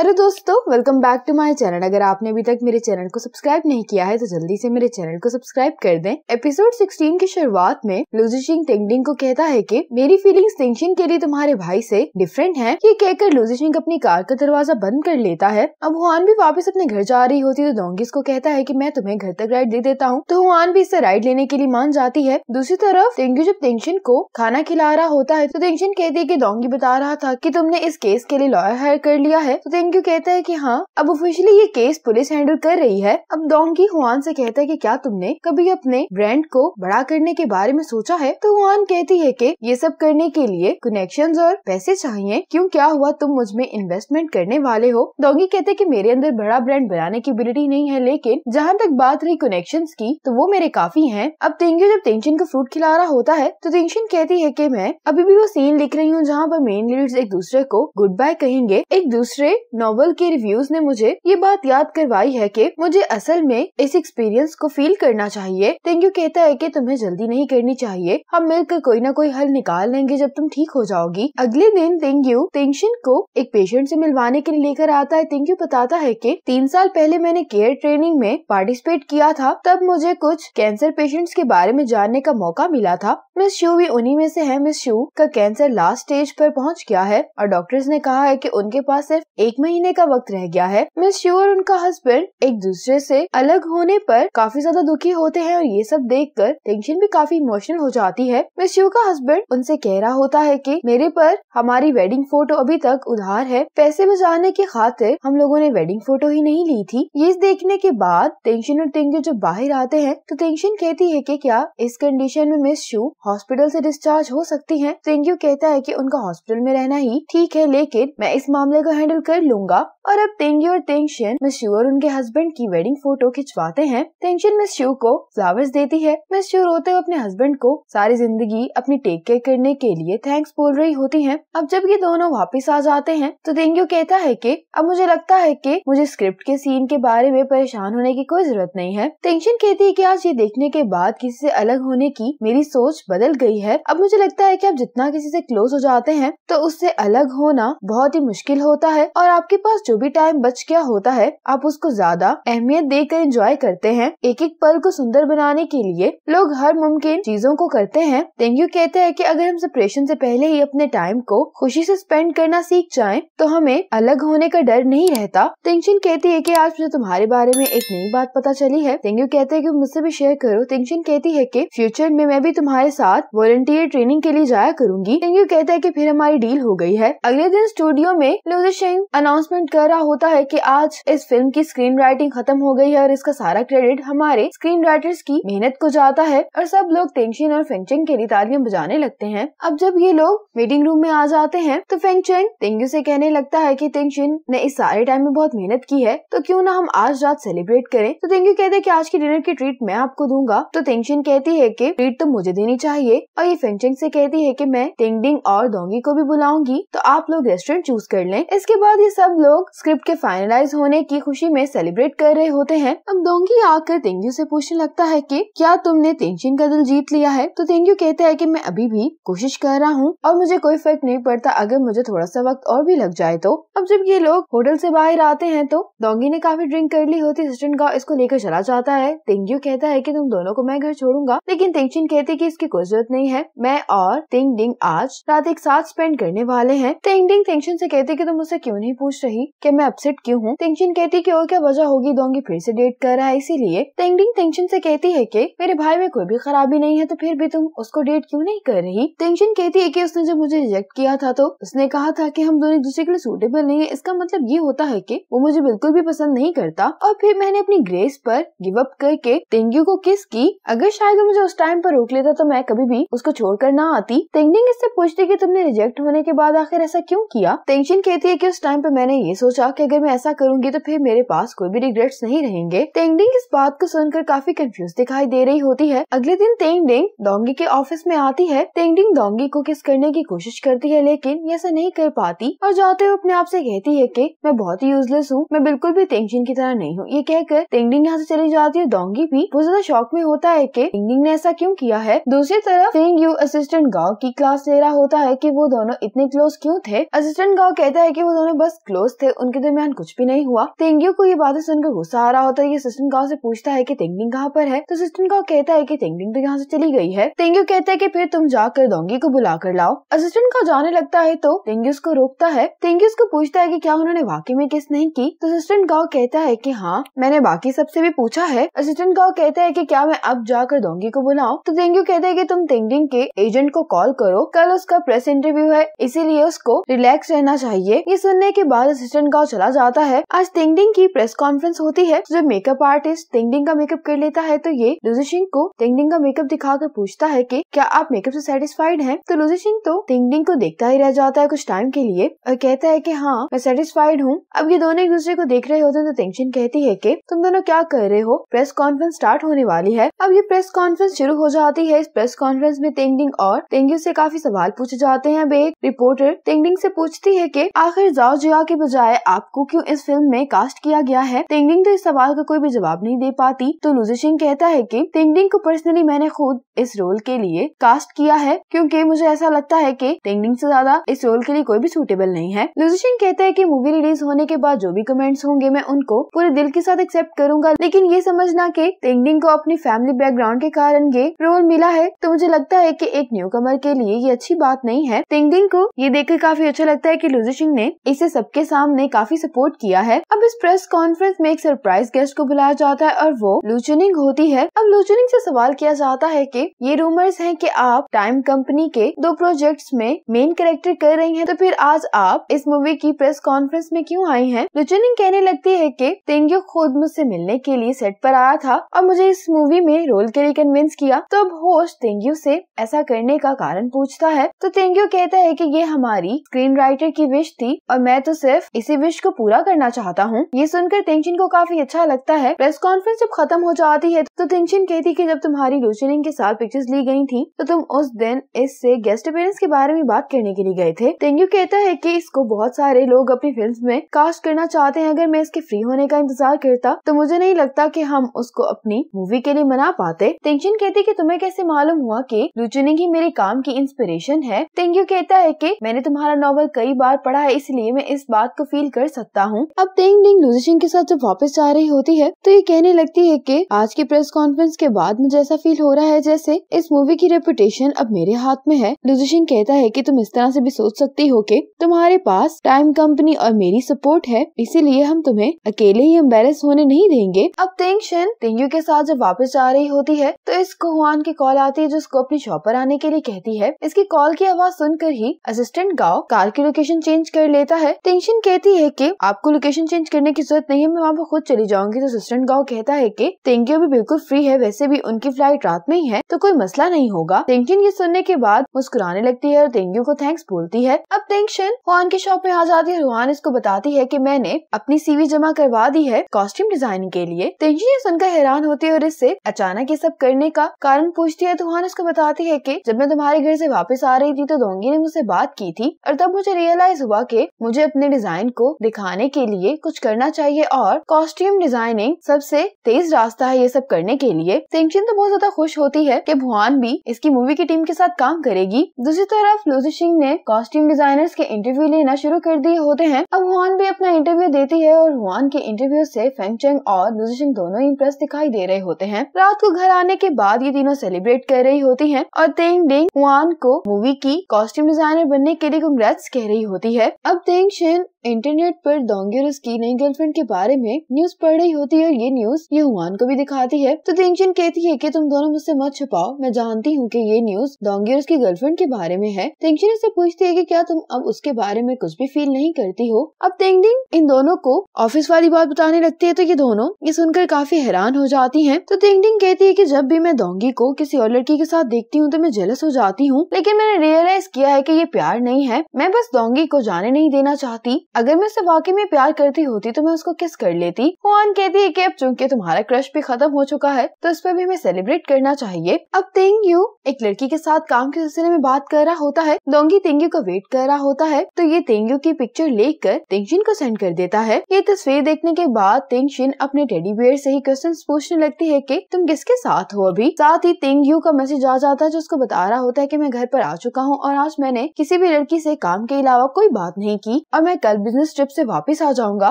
Hello दोस्तों, welcome back to my channel. अगर आपने अभी तक मेरे चैनल को सब्सक्राइब नहीं किया है तो जल्दी से मेरे चैनल को सब्सक्राइब कर दें। एपिसोड 16 की शुरुआत में लू जिशिंग टिंगडिंग को कहता है कि मेरी फीलिंग्स टिंगचिन के लिए तुम्हारे भाई से डिफरेंट है। ये कहकर लू जिशिंग अपनी कार का दरवाजा बंद कर लेता है। अब हुआन भी वापस अपने घर जा रही होती है तो डोंगी इसको कहता है कि मैं तुम्हें घर तक राइड दे देता हूँ, तो हुआन भी इससे राइड लेने के लिए मान जाती है। दूसरी तरफ टिंगू जब टिंगचिन को खाना खिला रहा होता है तो टिंगचिन कहती है कि डोंगी बता रहा था कि तुमने इस केस के लिए लॉयर हायर कर लिया है। टिंग्यू कहता है कि हाँ, अब ऑफिशियली ये केस पुलिस हैंडल कर रही है। अब डोंगी हुआन से कहता है कि क्या तुमने कभी अपने ब्रांड को बड़ा करने के बारे में सोचा है? तो हुआन कहती है कि ये सब करने के लिए कनेक्शंस और पैसे चाहिए, क्यों क्या हुआ, तुम मुझ में इन्वेस्टमेंट करने वाले हो? डोंगी कहते है कि मेरे अंदर बड़ा ब्रांड बनाने की एबिलिटी नहीं है, लेकिन जहाँ तक बात रही कनेक्शंस की तो वो मेरे काफी है। अब टिंग्यू जब टिंगचिन को फ्रूट खिला रहा होता है तो टिंगचिन कहती है की मैं अभी भी वो सीन लिख रही हूँ जहाँ पर मेन लीड्स एक दूसरे को गुड बाय कहेंगे। एक दूसरे नॉवल के रिव्यूज ने मुझे ये बात याद करवाई है कि मुझे असल में इस एक्सपीरियंस को फील करना चाहिए। टिंग्यू कहता है कि तुम्हें जल्दी नहीं करनी चाहिए, हम मिलकर कोई ना कोई हल निकाल लेंगे जब तुम ठीक हो जाओगी। अगले दिन टिंग्यू टिंगचिन को एक पेशेंट से मिलवाने के लिए लेकर आता है। टिंग्यू बताता है कि 3 साल पहले मैंने केयर ट्रेनिंग में पार्टिसिपेट किया था, तब मुझे कुछ कैंसर पेशेंट्स के बारे में जानने का मौका मिला था। मिस शू भी उन्हीं में से है। मिस शू का कैंसर लास्ट स्टेज पर पहुंच गया है और डॉक्टर्स ने कहा है कि उनके पास सिर्फ 1 महीने का वक्त रह गया है। मिस शू और उनका हस्बैंड एक दूसरे से अलग होने पर काफी ज्यादा दुखी होते हैं और ये सब देखकर टिंगचिन भी काफी इमोशनल हो जाती है। मिस शू का हस्बैंड उनसे कह रहा होता है कि मेरे पर हमारी वेडिंग फोटो अभी तक उधार है, पैसे बचाने की खातिर हम लोगों ने वेडिंग फोटो ही नहीं ली थी। ये देखने के बाद टिंगचिन और टिंग्यू जब बाहर आते हैं तो टिंगचिन कहती है कि क्या इस कंडीशन में मिस शू हॉस्पिटल से डिस्चार्ज हो सकती है? टिंग्यू कहता है कि उनका हॉस्पिटल में रहना ही ठीक है, लेकिन मैं इस मामले को हैंडल कर लूंगा। और अब टिंग्यू और टिंगचिन मिस शू और उनके हस्बैंड की वेडिंग फोटो खिंचवाते हैं। टिंगचिन मिस शू को फ्लावर्स देती है। मिस शू रोते हुए अपने हस्बैंड को सारी जिंदगी अपनी टेक केयर करने के लिए थैंक्स बोल रही होती हैं। अब जब ये दोनों वापस आ जाते हैं तो टिंग्यू कहता है कि अब मुझे लगता है कि मुझे स्क्रिप्ट के सीन के बारे में परेशान होने की कोई जरूरत नहीं है। टिंगचिन कहती है कि आज ये देखने के बाद किसी से अलग होने की मेरी सोच बदल गई है। अब मुझे लगता है कि आप जितना किसी से क्लोज हो जाते हैं तो उससे अलग होना बहुत ही मुश्किल होता है और आपके पास जो भी टाइम बच गया होता है आप उसको ज्यादा अहमियत देकर एंजॉय करते हैं। एक एक पल को सुंदर बनाने के लिए लोग हर मुमकिन चीजों को करते हैं। टिंग्यू कहते हैं कि अगर हम सेपरेशन से पहले ही अपने टाइम को खुशी से स्पेंड करना सीख जाएं तो हमें अलग होने का डर नहीं रहता। टिंगचिन कहती है कि आज मुझे तुम्हारे बारे में एक नई बात पता चली है। टिंग्यू कहते हैं कि मुझसे भी शेयर करो। टिंगचिन कहती है कि फ्यूचर में मैं भी तुम्हारे साथ वॉलंटियर ट्रेनिंग के लिए जाया करूंगी। टिंग्यू कहता है कि फिर हमारी डील हो गई है। अगले दिन स्टूडियो में लू जिशिंग अनाउंसमेंट कर रहा होता है कि आज इस फिल्म की स्क्रीन राइटिंग खत्म हो गई है और इसका सारा क्रेडिट हमारे स्क्रीन राइटर्स की मेहनत को जाता है। और सब लोग टिंगचिन और फेंगचेंग के लिए तालियां बजाने लगते हैं। अब जब ये लोग मीटिंग रूम में आ जाते हैं तो फेंगचेंग टिंग्यू से कहने लगता है कि टिंगचिन ने इस सारे टाइम में बहुत मेहनत की है, तो क्यों ना हम आज रात सेलिब्रेट करें। तो टिंग्यू कहते हैं कि आज की डिनर की ट्रीट मैं आपको दूंगा। तो टिंगचिन कहती है कि ट्रीट तो मुझे देनी चाहिए और ये फेंगचेंग से कहती है कि मैं टिंगडिंग और डोंगी को भी बुलाऊंगी, तो आप लोग रेस्टोरेंट चूज कर लें। इसके बाद ये सब लोग स्क्रिप्ट के फाइनलाइज होने की खुशी में सेलिब्रेट कर रहे होते हैं। अब डोंगी आकर टिंग्यू से पूछने लगता है कि क्या तुमने टिंगचिन का दिल जीत लिया है? तो टिंग्यू कहता है कि मैं अभी भी कोशिश कर रहा हूँ और मुझे कोई फर्क नहीं पड़ता अगर मुझे थोड़ा सा वक्त और भी लग जाए तो। अब जब ये लोग होटल से बाहर आते हैं तो डोंगी ने काफी ड्रिंक कर ली होती है। असिस्टेंट गाओ इसको लेकर चला जाता है। टिंग्यू कहता है कि तुम दोनों को मैं घर छोड़ूंगा, लेकिन टिंगचिन कहती है कि इसकी कोई जरूरत नहीं है, मैं और टिंगडिंग आज रात एक साथ स्पेंड करने वाले हैं। टिंगडिंग टिंगचिन से कहती है कि तुम मुझसे क्यों नहीं पूछ रही कि मैं अपसेट क्यों हूँ? टिंगचिन कहती कि और क्या वजह होगी, डोंगी फिर से डेट कर रहा है इसीलिए। टिंगडिंग टिंगचिन से कहती है कि मेरे भाई में कोई भी खराबी नहीं है, तो फिर भी तुम उसको डेट क्यों नहीं कर रही? टिंगचिन कहती है कि उसने जब मुझे रिजेक्ट किया था तो उसने कहा था कि हम दोनों एक दूसरे के लिए सूटेबल नहीं है, इसका मतलब ये होता है कि वो मुझे बिल्कुल भी पसंद नहीं करता। और फिर मैंने अपनी ग्रेस पर गिव अप करके टिंग्यू को किस की, अगर शायद वो मुझे उस टाइम पर रोक लेता तो मैं कभी भी उसको छोड़ कर न आती। टिंगडिंग इससे पूछती कि तुमने रिजेक्ट होने के बाद आखिर ऐसा क्यों किया? टिंगचिन कहती है कि उस टाइम पर मैंने ये सोचा कि अगर मैं ऐसा करूंगी तो फिर मेरे पास कोई भी रिग्रेट्स नहीं रहेंगे। टिंगडिंग इस बात को सुनकर काफी कंफ्यूज दिखाई दे रही होती है। अगले दिन टिंगडिंग डोंगी के ऑफिस में आती है। टिंगडिंग डोंगी को किस करने की कोशिश करती है, लेकिन ऐसा नहीं कर पाती और जाते हुए अपने आप से कहती है कि मैं बहुत ही यूजलेस हूँ, मैं बिल्कुल भी टिंगचिन की तरह नहीं हूँ। ये कहकर टिंगडिंग यहाँ से चली जाती है। डोंगी भी बहुत ज्यादा शॉक में होता है कि टिंगडिंग ने ऐसा क्यों किया है। दूसरी तरफ टिंग्यू असिस्टेंट गाओ की क्लास ले रहा होता है कि वो दोनों इतने क्लोज क्यों थे। असिस्टेंट गाओ कहता है कि वो दोनों बस क्लोज थे, उनके दरमियान कुछ भी नहीं हुआ। टिंग्यू को ये बातें सुनकर गुस्सा आ रहा होता है। ये असिस्टेंट गाओ से पूछता है कि टिंगडिंग कहाँ पर है, तो असिस्टेंट गाओ कहता है कि टिंगडिंग तो यहाँ से चली गई है। टिंग्यू कहता है कि फिर तुम जाकर डोंगी को बुला कर लाओ। असिस्टेंट गाओ जाने लगता है तो टिंग्यू उसको रोकता है। टिंग्यू उसको पूछता है कि क्या उन्होंने वाकई में किस नहीं की, तो असिस्टेंट गाओ कहता है कि हाँ, मैंने बाकी सबसे भी पूछा है। असिस्टेंट गाओ कहता है कि क्या मैं अब जाकर डोंगी को बुलाऊं, तो टिंग्यू कहता है कि तुम टिंगडिंग के एजेंट को कॉल करो, कल उसका प्रेस इंटरव्यू है, इसीलिए उसको रिलैक्स रहना चाहिए। ये सुनने के बाद असिस्टेंट गाओ चला जाता है। आज टिंगडिंग की प्रेस कॉन्फ्रेंस होती है। जब मेकअप आर्टिस्ट टिंगडिंग का मेकअप कर लेता है तो ये लू जिशिंग को टिंगडिंग का मेकअप दिखाकर पूछता है कि क्या आप मेकअप से सेटिस्फाइड हैं, तो लू जिशिंग तो टिंगडिंग को देखता ही रह जाता है कुछ टाइम के लिए और कहता है कि हाँ, मैं सेटिस्फाइड हूँ। अब ये दोनों एक दूसरे को देख रहे होते हैं तो टेंशन कहती है कि तुम दोनों क्या कर रहे हो, प्रेस कॉन्फ्रेंस स्टार्ट होने वाली है। अब ये प्रेस कॉन्फ्रेंस शुरू हो जाती है। इस प्रेस कॉन्फ्रेंस में टिंगडिंग और टिंग्यू से काफी सवाल पूछे जाते हैं। अब एक रिपोर्टर टिंगडिंग से पूछती है कि आखिर जाओ जिया के बजाय आपको क्यों इस फिल्म में कास्ट किया गया है। टिंगडिंग तो इस सवाल का कोई भी जवाब नहीं दे पाती, तो लू जिशिंग कहता है कि टिंगडिंग को पर्सनली मैंने खुद इस रोल के लिए कास्ट किया है, क्योंकि मुझे ऐसा लगता है कि टिंगडिंग से ज्यादा इस रोल के लिए कोई भी सूटेबल नहीं है। लू जिशिंग कहता है कि मूवी रिलीज होने के बाद जो भी कमेंट्स होंगे मैं उनको पूरे दिल के साथ एक्सेप्ट करूंगा, लेकिन ये समझना कि टिंगडिंग को अपनी फैमिली बैकग्राउंड के कारण ये रोल मिला है तो मुझे लगता है कि एक न्यू कमर के लिए ये अच्छी बात नहीं है। टिंगडिंग को ये देखकर काफी अच्छा लगता है कि लू जिशिंग ने इसे सबके सामने काफी सपोर्ट किया है। अब इस प्रेस कॉन्फ्रेंस में एक सरप्राइज गेस्ट को बुलाया जाता है और वो लू चेनिंग होती है। अब लू चेनिंग से सवाल किया जाता है कि ये रूमर्स हैं कि आप टाइम कंपनी के 2 प्रोजेक्ट्स में मेन कैरेक्टर कर रही हैं, तो फिर आज आप इस मूवी की प्रेस कॉन्फ्रेंस में क्यों आई हैं? लू चेनिंग कहने लगती है कि टिंग्यू खुद मुझसे मिलने के लिए सेट पर आया था और मुझे इस मूवी में रोल के लिए कन्विंस किया। तो अब होस्ट टिंग्यू से ऐसा करने का कारण पूछता है तो टिंग्यू कहता है कि ये हमारी स्क्रीन राइटर की विश थी और मैं तो सिर्फ इसी विश को पूरा करना चाहता हूँ। ये सुनकर टेंशन को काफी अच्छा लगता है। प्रेस कॉन्फ्रेंस जब खत्म हो जाती है तो टेंशन कहती कि जब तुम्हारी लू चेनिंग के साथ पिक्चर्स ली गई थी तो तुम उस दिन इससे गेस्ट अपीयरेंस के बारे में बात करने के लिए गए थे। टिंग्यू कहता है कि इसको बहुत सारे लोग अपनी फिल्म में कास्ट करना चाहते हैं, अगर मैं इसके फ्री होने का इंतजार करता तो मुझे नहीं लगता कि हम उसको अपनी मूवी के लिए मना पाते। टेंशन कहती कि तुम्हें कैसे मालूम हुआ कि लू चेनिंग ही मेरे काम की इंस्पिरेशन है। टिंग्यू कहता है कि मैंने तुम्हारा नॉवल कई बार पढ़ा है, इसलिए मैं इस बात को फील कर सकता हूँ। अब टिंगडिंग लू जिशिंग के साथ जब वापस जा रही होती है तो ये कहने लगती है कि आज की प्रेस कॉन्फ्रेंस के बाद मुझे ऐसा फील हो रहा है जैसे इस मूवी की रेपुटेशन अब मेरे हाथ में है। लू जिशिंग कहता है कि तुम इस तरह से भी सोच सकती हो कि तुम्हारे पास टाइम कंपनी और मेरी सपोर्ट है, इसीलिए हम तुम्हें अकेले ही एम्बेरस होने नहीं देंगे। अब टेंशन टिंग्यू के साथ जब वापस जा रही होती है तो इसको हुआन की कॉल आती है जो उसको अपनी शॉप पर आने के लिए कहती है। इसकी कॉल की आवाज सुनकर ही असिस्टेंट गाओ कार की लोकेशन चेंज कर लेता है। टेंशन कहती है कि आपको लोकेशन चेंज करने की जरूरत नहीं है, मैं वहाँ पर खुद चली जाऊंगी। तो असिस्टेंट गाओ कहता है कि टिंग्यू भी बिल्कुल फ्री है, वैसे भी उनकी फ्लाइट रात में ही है तो कोई मसला नहीं होगा। टेंशन ये सुनने के बाद मुस्कुराने लगती है और टिंग्यू को थैंक्स बोलती है। अब टेंशन हुआन की शॉप में आ जाती है। हुआन इसको बताती है कि मैंने अपनी CV जमा करवा दी है कॉस्ट्यूम डिजाइनिंग के लिए। टेंशन ये सुनकर हैरान होती है और इससे अचानक ये सब करने का कारण पूछती है। तो हुआन इसको बताती है कि जब मैं तुम्हारे घर से वापस आ रही थी तो दोंगी ने मुझसे बात की थी और तब मुझे रियलाइज हुआ कि मुझे अपने डिजाइन को दिखाने के लिए कुछ करना चाहिए और कॉस्ट्यूम डिजाइनिंग सबसे तेज रास्ता है ये सब करने के लिए। टेंशन तो बहुत ज्यादा खुश होती है कि भुआन भी इसकी मूवी की टीम के साथ काम करेगी। दूसरी तरफ लू जिशिंग ने कॉस्ट्यूम डिजाइनर्स के इंटरव्यू लेना शुरू कर दिए होते हैं। अब भुआन भी अपना इंटरव्यू देती है और भुआन के इंटरव्यू से फेंगचेंग और लू जिशिंग दोनों इंप्रेस दिखाई दे रहे होते हैं। रात को घर आने के बाद ये तीनों सेलिब्रेट कर रही होती हैं और टिंगडिंग हुआन को मूवी की कॉस्ट्यूम डिजाइनर बनने के लिए कांग्रेट्स कह रही होती है। अब टेंशन इंटरनेट पर डोंगी और उसकी नई गर्लफ्रेंड के बारे में न्यूज पढ़ रही होती है और ये न्यूज ये हुआन को भी दिखाती है। तो टेंशन कहती है कि तुम दोनों मुझसे मत छुपाओ, मैं जानती हूँ कि ये न्यूज डोंगी और उसकी गर्लफ्रेंड के बारे में है। टेंशन इससे पूछती है कि क्या तुम अब उसके बारे में कुछ भी फील नहीं करती हो। अब टिंगडिंग इन दोनों को ऑफिस वाली बात बताने लगती है तो ये दोनों ये सुनकर काफी हैरान हो जाती है। तो टिंगडिंग कहती है कि जब भी मैं डोंगी को किसी और लड़की के साथ देखती हूँ तो मैं जेलस हो जाती हूँ, लेकिन मैंने रियलाइज किया है कि ये प्यार नहीं है, मैं बस डोंगी को जाने नहीं देना चाहती। अगर मैं उससे वाकई में प्यार करती होती तो मैं उसको किस कर लेती। हुआन कहती है कि अब चूंकि तुम्हारा क्रश भी खत्म हो चुका है तो इस पर भी हमें सेलिब्रेट करना चाहिए। अब तेंग्यू एक लड़की के साथ काम के सिलसिले में बात कर रहा होता है, दोंगी तेंग्यू का वेट कर रहा होता है तो ये तेंग्यू की पिक्चर लेकर तेंगशिन को सेंड कर देता है। ये तस्वीर देखने के बाद तेंगशिन अपने टेडी बियर से ही क्वेश्चन पूछने लगती है कि तुम किसके साथ हो अभी। साथ ही तेंग्यू का मैसेज आ जाता है जो उसको बता रहा होता है कि मैं घर पर आ चुका हूँ और आज मैंने किसी भी लड़की से काम के अलावा कोई बात नहीं की और मैं कल बिजनेस ट्रिप से वापस आ जाऊंगा।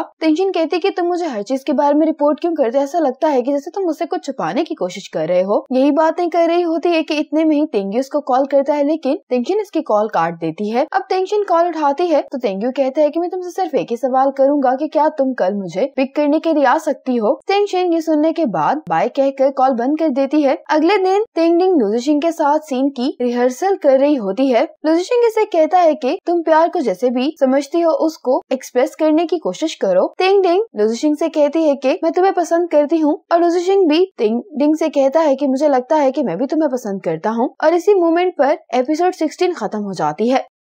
टेंशन कहती है कि तुम मुझे हर चीज के बारे में रिपोर्ट क्यों करते हो, ऐसा लगता है कि जैसे तुम मुझसे कुछ छुपाने की कोशिश कर रहे हो। यही बातें कर रही होती है कि इतने में ही तेंग्यू उसको कॉल करता है लेकिन टेंशन इसकी कॉल काट देती है। अब टेंशन कॉल उठाती है तो तेंग्यू कहता है कि मैं तुमसे सिर्फ एक ही सवाल करूंगा कि क्या तुम कल मुझे पिक करने के लिए आ सकती हो। टेंशन ये सुनने के बाद बाय कहकर कॉल बंद कर देती है। अगले दिन टिंगडिंग लू जिशिंग के साथ सीन की रिहर्सल कर रही होती है। लू जिशिंग इसे कहता है कि तुम प्यार को जैसे भी समझती हो उसको एक्सप्रेस करने की कोशिश करो। टिंगडिंग लू जिशिंग से कहती है कि मैं तुम्हें पसंद करती हूँ और लू जिशिंग भी टिंगडिंग से कहता है कि मुझे लगता है कि मैं भी तुम्हें पसंद करता हूँ और इसी मोमेंट पर एपिसोड 16 खत्म हो जाती है।